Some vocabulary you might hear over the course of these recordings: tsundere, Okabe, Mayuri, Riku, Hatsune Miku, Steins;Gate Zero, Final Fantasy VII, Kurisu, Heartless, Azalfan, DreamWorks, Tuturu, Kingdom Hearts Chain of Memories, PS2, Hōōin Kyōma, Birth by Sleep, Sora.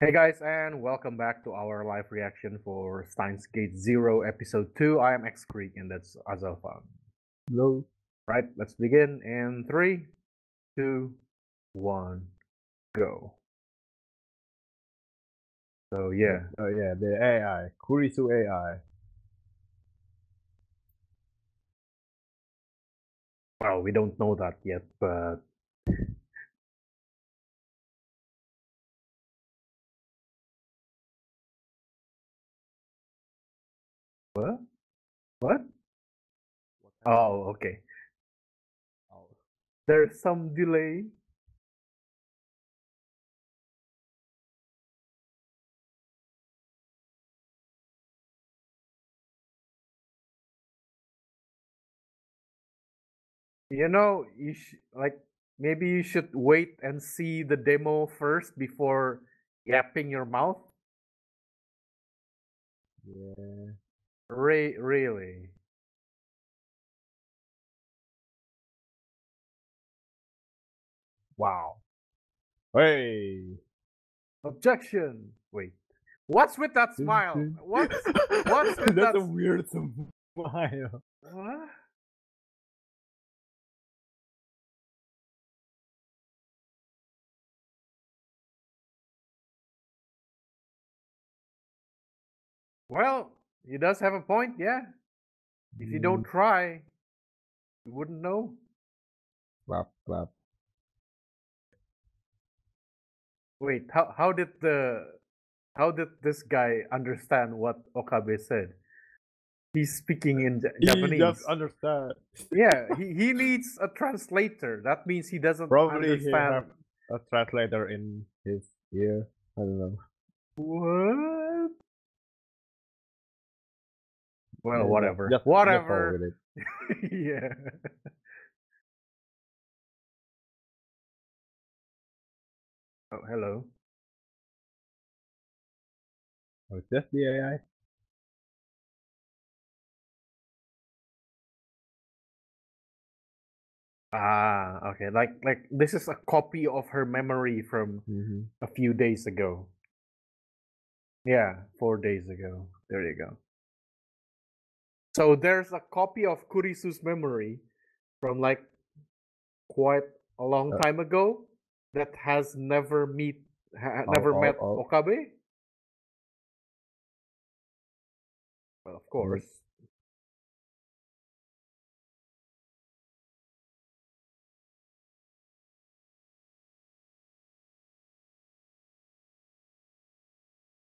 Hey guys, and welcome back to our live reaction for Steins;Gate Zero Episode 2. I am X Creek, and that's Azalfan. Hello. Right, let's begin in 3, 2, 1, go. So yeah. Oh yeah, the AI. Kurisu AI. Well, we don't know that yet, but... What? What? Oh, okay. Oh. There's some delay. You know, you maybe you should wait and see the demo first before yapping your mouth. Yeah. Really? Wow. Hey. Objection. Wait. What's with that smile? What's with That's a weird smile. What? Well, he does have a point, yeah. If you don't try, you wouldn't know. Clap, clap. Wait, how did this guy understand what Okabe said? He's speaking in Japanese. He does understand. Yeah, he needs a translator. That means he doesn't understand. He have a translator in his ear. I don't know. What? Well, whatever. Whatever. Yeah. Oh, hello. Oh, is this the AI? Ah, okay. Like this is a copy of her memory from a few days ago. Yeah, 4 days ago. There you go. So there's a copy of Kurisu's memory from like quite a long time ago that has never met Okabe. Well, of course.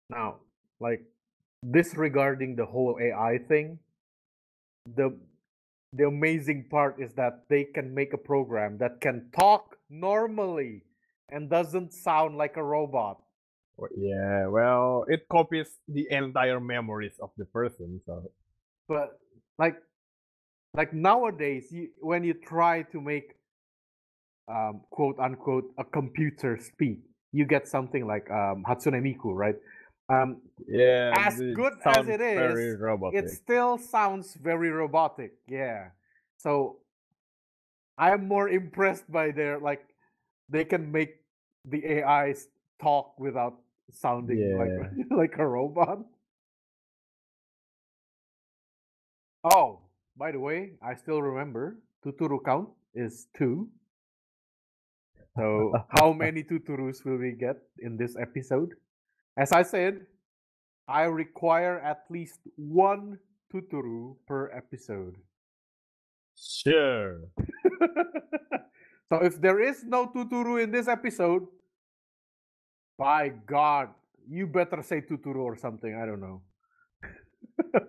Now, like disregarding the whole AI thing. The amazing part is that they can make a program that can talk normally and doesn't sound like a robot. Yeah, well, it copies the entire memories of the person. So, but like nowadays, when you try to make quote unquote a computer speak, you get something like Hatsune Miku, right? Yeah, as good as it is, it still sounds very robotic. Yeah, so I'm more impressed by their they can make the AIs talk without sounding like a robot. Oh, by the way, I still remember tuturu count is 2. So how many tuturus will we get in this episode? As I said, I require at least 1 tuturu per episode. Sure. So if there is no tuturu in this episode, by God, you better say tuturu or something. I don't know.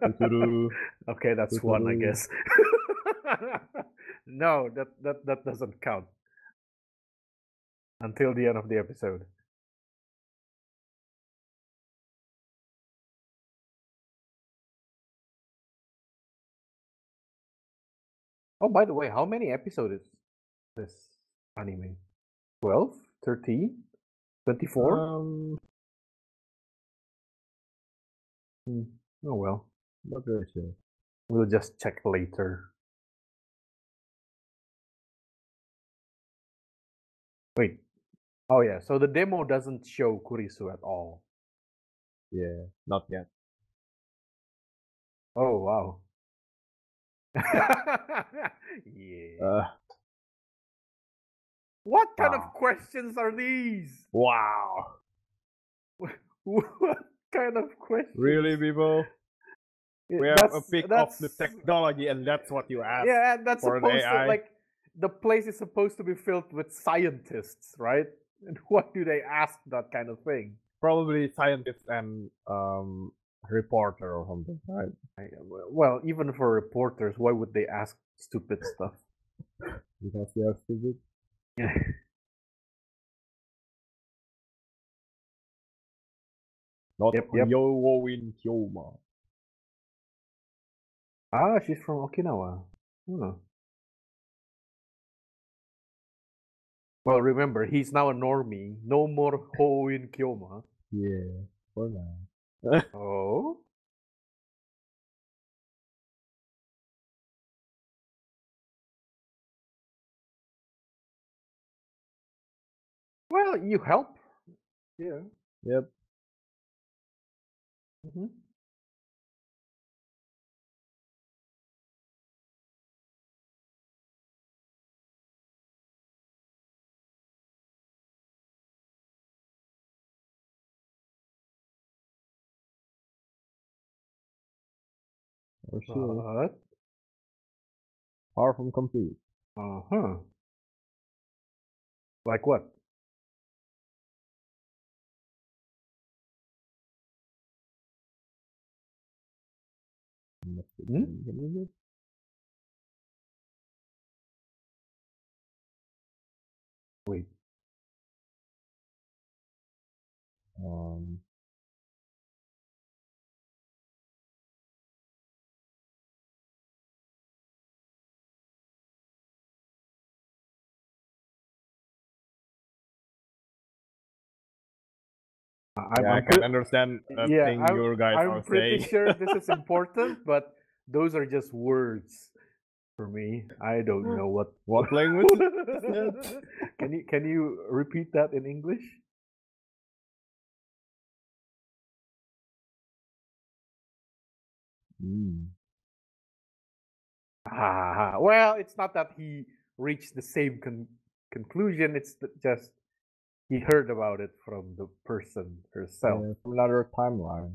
Tuturu. Okay, that's tuturu. 1, I guess. No, that doesn't count until the end of the episode. Oh, by the way, how many episodes is this anime? 12? 13? 24? Oh well. Not very sure. We'll just check later. Wait, Oh yeah, so the demo doesn't show Kurisu at all. Yeah, not yet. Oh wow. Yeah. What kind of questions are these? Wow. What kind of questions? Really, people? We have a pick of the technology, and that's what you ask. Yeah, and that's for supposed an AI. To like the place is supposed to be filled with scientists, right? And what do they ask that kind of thing? Probably scientists and reporter or something, right? Well, even for reporters, why would they ask stupid stuff? Because they are stupid. Yeah. Not Hōōin Kyōma. Ah, she's from Okinawa. Hmm. Well, remember, he's now a normie. No more Hōōin Kyōma. Yeah, for now. Oh? Well, you help. Yeah. Yep. Mm-hmm. For sure. Far from complete. Uh-huh. Like what? Hmm? Wait. I can understand that thing your guys are saying. I'm pretty sure this is important, but those are just words for me. I don't know what language. Can you repeat that in English? Mm. Well, it's not that he reached the same conclusion. It's just he heard about it from the person herself. Yeah, from another timeline.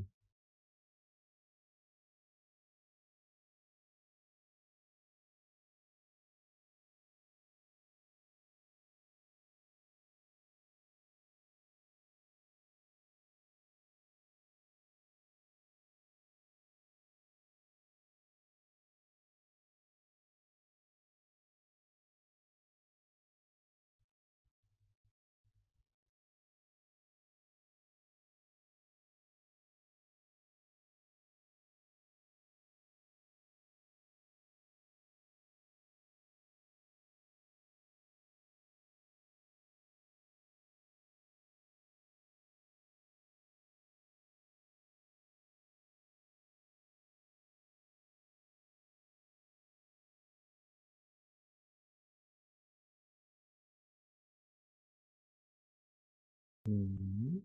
Mm-hmm.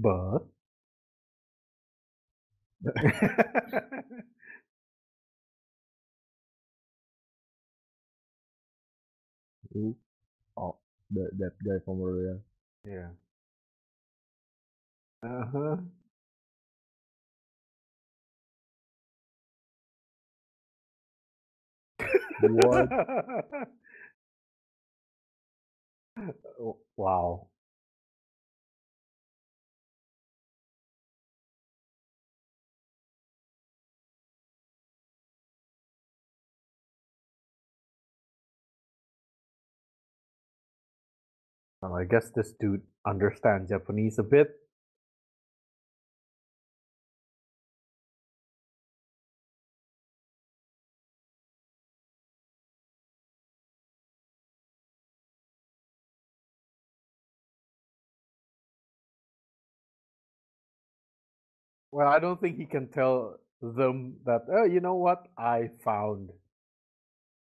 But oh, that guy from earlier. Yeah. Uh-huh. What? Wow. I guess this dude understands Japanese a bit. Well, I don't think he can tell them that, oh, you know what? I found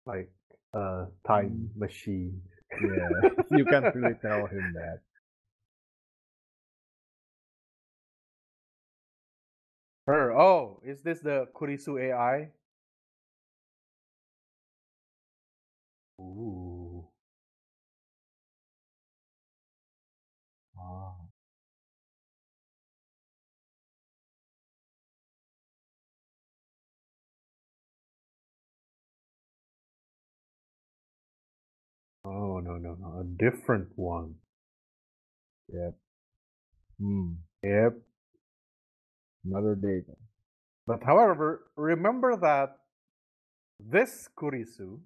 like a time machine. Yeah, you can't really tell him that. Her, oh, is this the Kurisu AI? Ooh. Ah. Oh, no, a different one. Yep. Yep. Another data. But however, remember that this Kurisu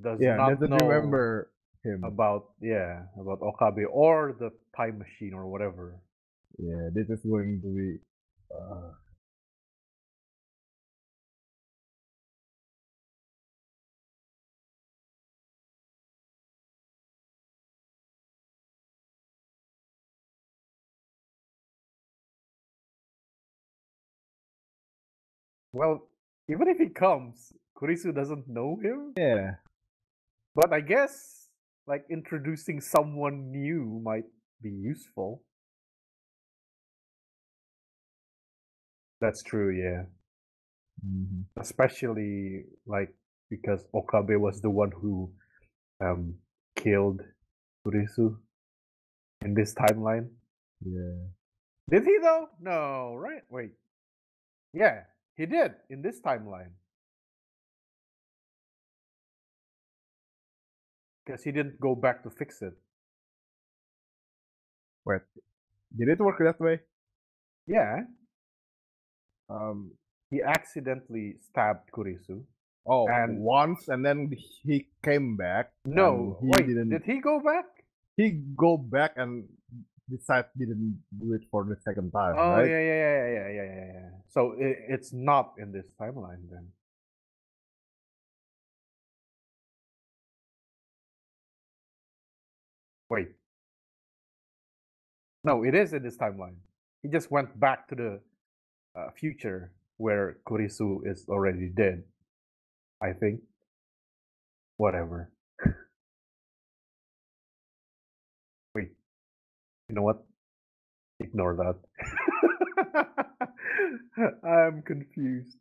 does not know remember him. About Okabe or the time machine or whatever. Yeah, this is going to be... Well, even if he comes, Kurisu doesn't know him. Yeah. But I guess, like, introducing someone new might be useful. That's true, yeah. Mm-hmm. Especially, like, because Okabe was the one who killed Kurisu in this timeline. Yeah. Did he, though? No, right? Wait. Yeah. He did, in this timeline. Because he didn't go back to fix it. Wait, did it work that way? Yeah. He accidentally stabbed Kurisu. Oh, and once, and then he came back. No, wait, did he go back? He go back and... This side didn't do it for the second time, right? Yeah. So it's not in this timeline then. Wait. No, it is in this timeline. He just went back to the future where Kurisu is already dead, I think. Whatever. You know what? Ignore that. I'm confused.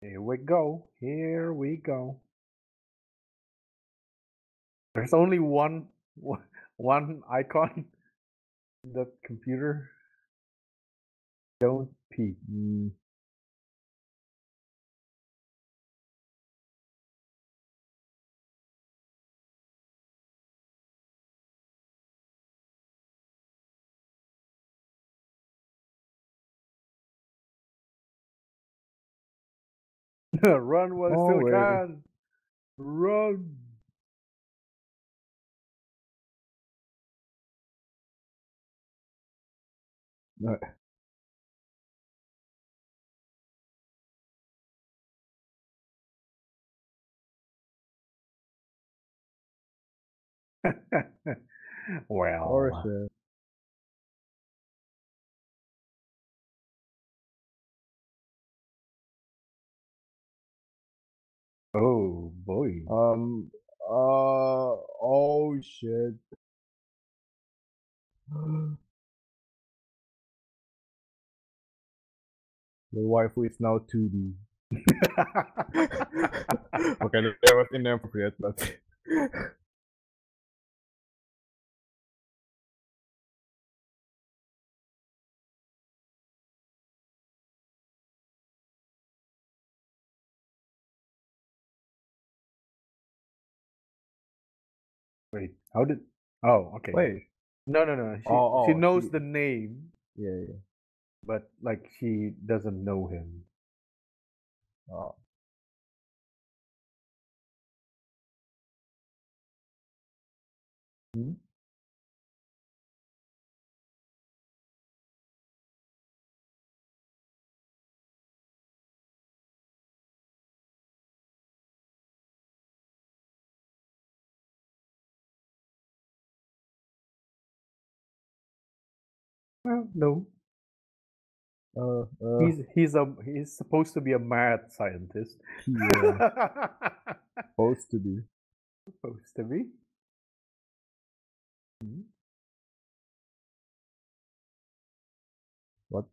Here we go. There's only one icon in the computer. Don't peek. Run while you still can. Run. No. Well. Oh boy. Oh shit. The waifu is now 2D. Okay, that was inappropriate, but... Wait, how did... Oh, okay. Wait. No. She knows the name. Yeah. But, like, she doesn't know him. Oh. Well, no. He's supposed to be a mad scientist. Yeah. Supposed to be. Supposed to be. Hmm. What?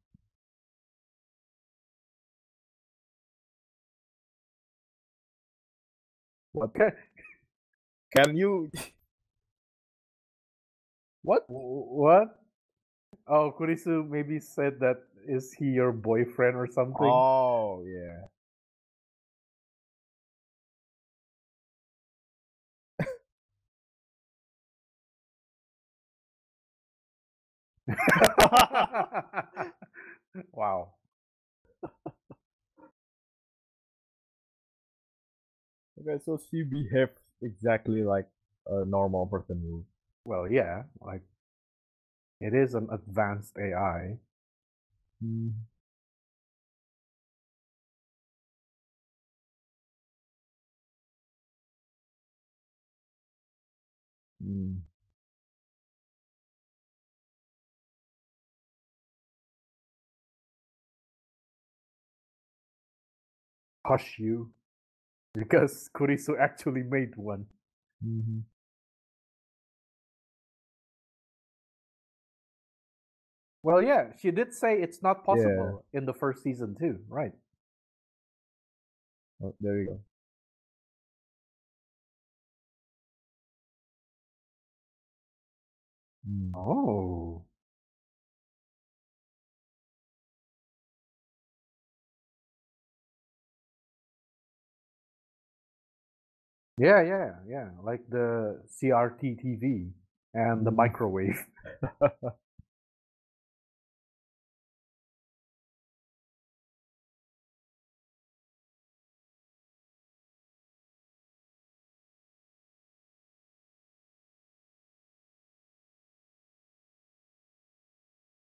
What? Can you? What? What? Oh, Kurisu maybe said that, is he your boyfriend or something? Oh, yeah. Wow. Okay, so she behaved exactly like a normal person would. Well, yeah, like, it is an advanced AI. Mm. Mm. Hush you, because Kurisu actually made one. Mm-hmm. Well, yeah, she did say it's not possible in the first season too, right? Oh, there you go. Mm. Oh. Yeah, like the CRT TV and the microwave.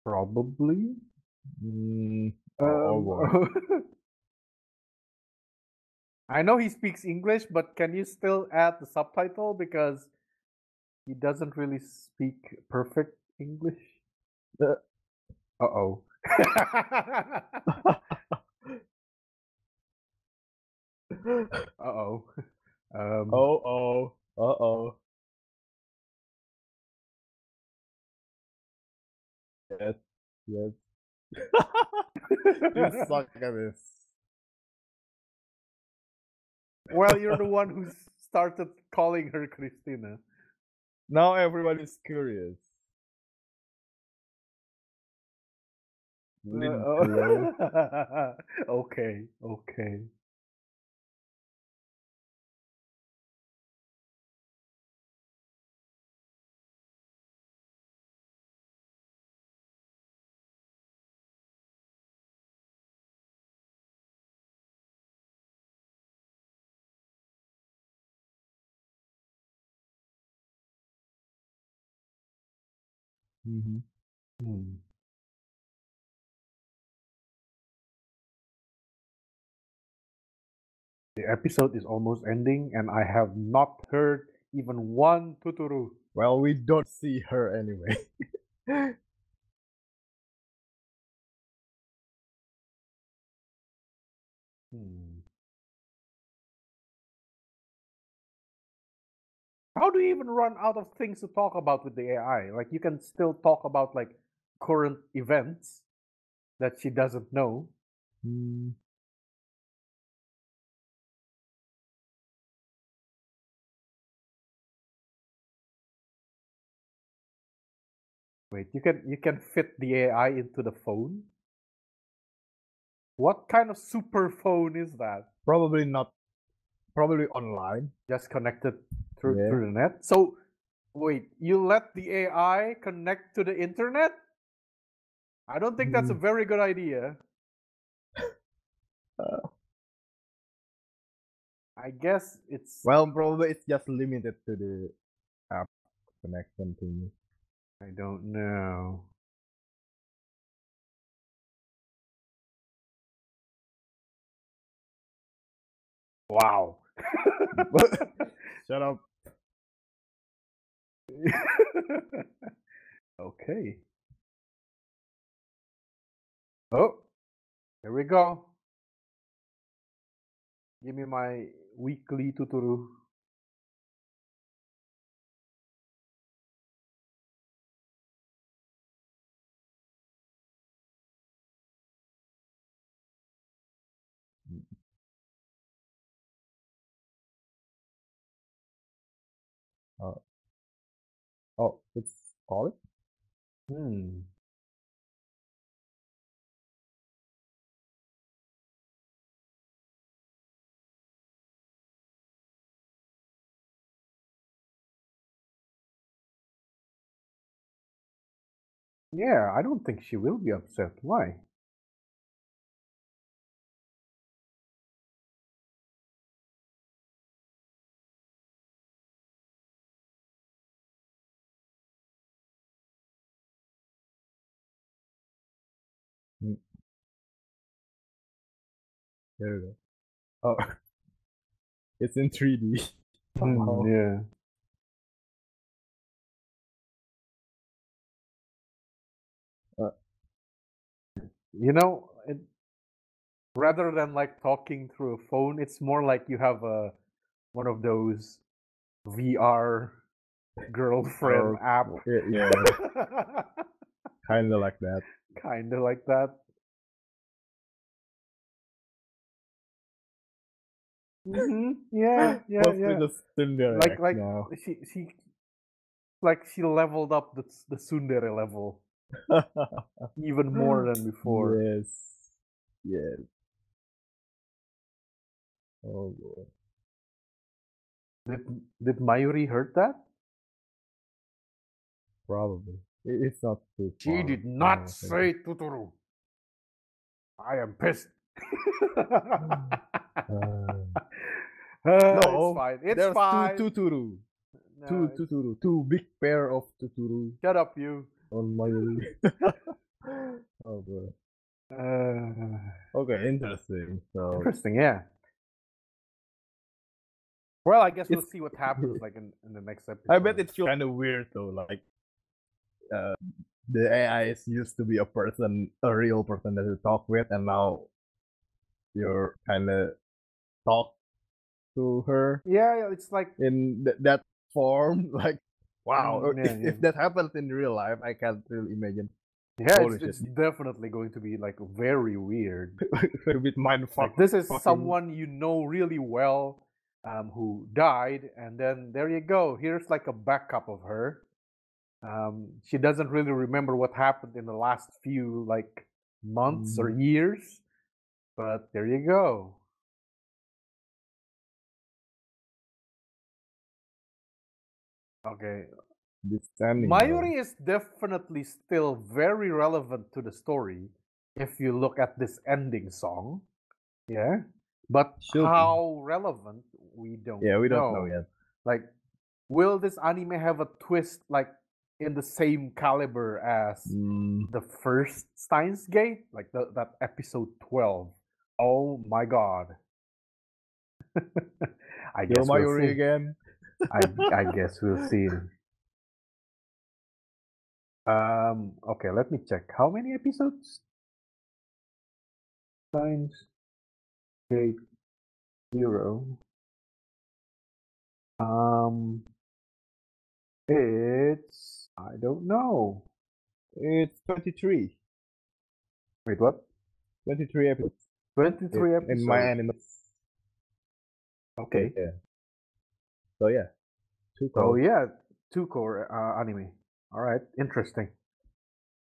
Probably. Oh, I know he speaks English, but can you still add the subtitle because he doesn't really speak perfect English? Uh-oh. Uh-oh. Oh. Uh-oh. Yes. You suck at this. Well, you're the one who started calling her Christina. Now everybody's curious. Okay. Mm-hmm. Mm. The episode is almost ending, and I have not heard even one Totoro. Well, we don't see her anyway. How do you even run out of things to talk about with the AI? Like, you can still talk about, like, current events that she doesn't know. Mm. Wait, you can fit the AI into the phone? What kind of super phone is that? Probably not. Probably online. Just connected through the net. So, wait, you let the AI connect to the internet? I don't think that's a very good idea. I guess it's... Well, probably it's just limited to the app connection to you. I don't know. Wow. Shut up. Okay. Oh, here we go. Give me my weekly tutoru. Uh, Oh, it's all it? Yeah, I don't think she will be upset. Why? Mm, There we go. Oh, it's in 3D somehow. Yeah. Uh, Rather than like talking through a phone, it's more like you have a one of those VR girlfriend app. Yeah, kind of like that. Kind of like that. Yeah, yeah, Mostly yeah. the Tsundere Like, like now. She leveled up the tsundere level even more than before. Yes. Yes. Oh boy. Did Mayuri heard that? Probably. It's not too She far. did I not don't think. say Tutoru. I am pissed. Uh, It's No, fine. It's there's fine. two tuturu. No, it's... Two big pair of tuturu Shut up, you. on my. Oh boy. Uh, Okay, interesting. So Interesting, yeah. Well, I guess we'll it's see what happens like in the next I bet episode. it feels kind of weird though. Like uh, the AI is used to be a real person that you talk with, and now you're kind of talk to her Yeah, it's like in that form. Like wow, or yeah, yeah. if that happens in real life, I can't really imagine. Yeah, Holy it's shit, definitely going to be like very weird. a bit mindfuck. Like this is Fucking someone you know really well, who died, and then there you go. Here's like a backup of her. She doesn't really remember what happened in the last few like months or years, but there you go. Okay, understanding now. Mayuri is definitely still very relevant to the story if you look at this ending song. Yeah. But Should be. how relevant, we don't Yeah, we don't know know. yet. Like, will this anime have a twist like in the same caliber as Mm, the first Steins;Gate? Like that episode 12. Oh my god. I Yo guess we'll Mayuri see. again. I guess we'll see. Okay, let me check. How many episodes? Steins;Gate Zero. Um, I don't know. It's 23. Wait, what? 23 episodes 23 in my episodes. anime. Okay. Yeah. So yeah, two So core. yeah, two core anime. All right, interesting.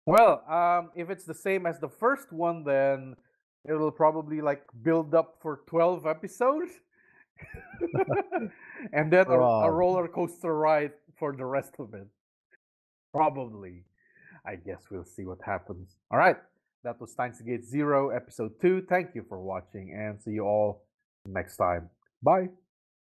Well, if it's the same as the first one, then it'll probably like build up for 12 episodes, and then a Wow. roller coaster ride for the rest of it. Probably. I guess we'll see what happens. All right, that was Steins;Gate Zero, episode 2. Thank you for watching, and see you all next time. Bye.